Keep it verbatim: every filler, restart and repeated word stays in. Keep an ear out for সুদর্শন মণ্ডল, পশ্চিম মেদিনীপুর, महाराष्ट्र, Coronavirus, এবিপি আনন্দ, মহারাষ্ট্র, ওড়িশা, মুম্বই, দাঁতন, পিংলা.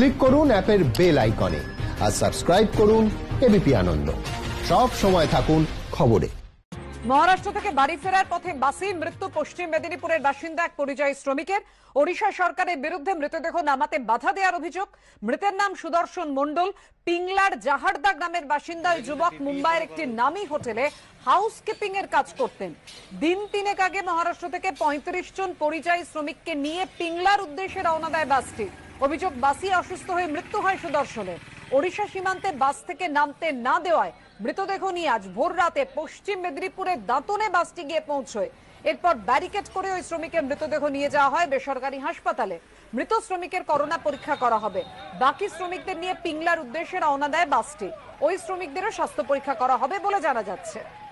Click করুন অ্যাপের bell আইকনে আর সাবস্ক্রাইব করুন এবিপি আনন্দ। সব সময় থাকুন খবরে। महाराष्ट्र থেকে বাড়ি ফেরার পথে বাসে মৃত্যু পশ্চিম মেদিনীপুরের বাসিন্দা এক পরিযায়ী শ্রমিকের। ওড়িশা সরকারের বিরুদ্ধে মৃতদেহ নামাতে বাধা দেওয়ার অভিযোগ। মৃতের নাম সুদর্শন মণ্ডল। পিংলার জাহারদা গ্রামের বাসিন্দা এই যুবক মুম্বাইয়ের একটি নামী হোটেলে হাউসকিপিং এর কাজ করতেন। দিন তিনেক আগে মহারাষ্ট্র থেকে পঁয়ত্রিশ জন পরিযায়ী শ্রমিককে নিয়ে পিংলার উদ্দেশ্যে রওনা দেয় বাসটি। অভিযোগ, বাসে অসুস্থ হয়ে মৃত্যু হয় সুদর্শনের। ওড়িশা সীমান্তে বাস থেকে নামতে না দেওয়ায় মৃতদেহ নিয়ে আজ ভোর রাতে পশ্চিম মেদিনীপুরের দাঁতনে বাসটি গিয়ে পৌঁছয়। এরপর ব্যারিকেড করে ওই শ্রমিকের মৃতদেহ নিয়ে যাওয়া হয় বেসরকারি হাসপাতালে। মৃত শ্রমিকের করোনা পরীক্ষা করা হবে। বাকি শ্রমিকদের নিয়ে পিংলার উদ্দেশ্যে রওনা দেয় বাসটি। ওই শ্রমিকদেরও স্বাস্থ্য পরীক্ষা করা হবে বলে জানা যাচ্ছে।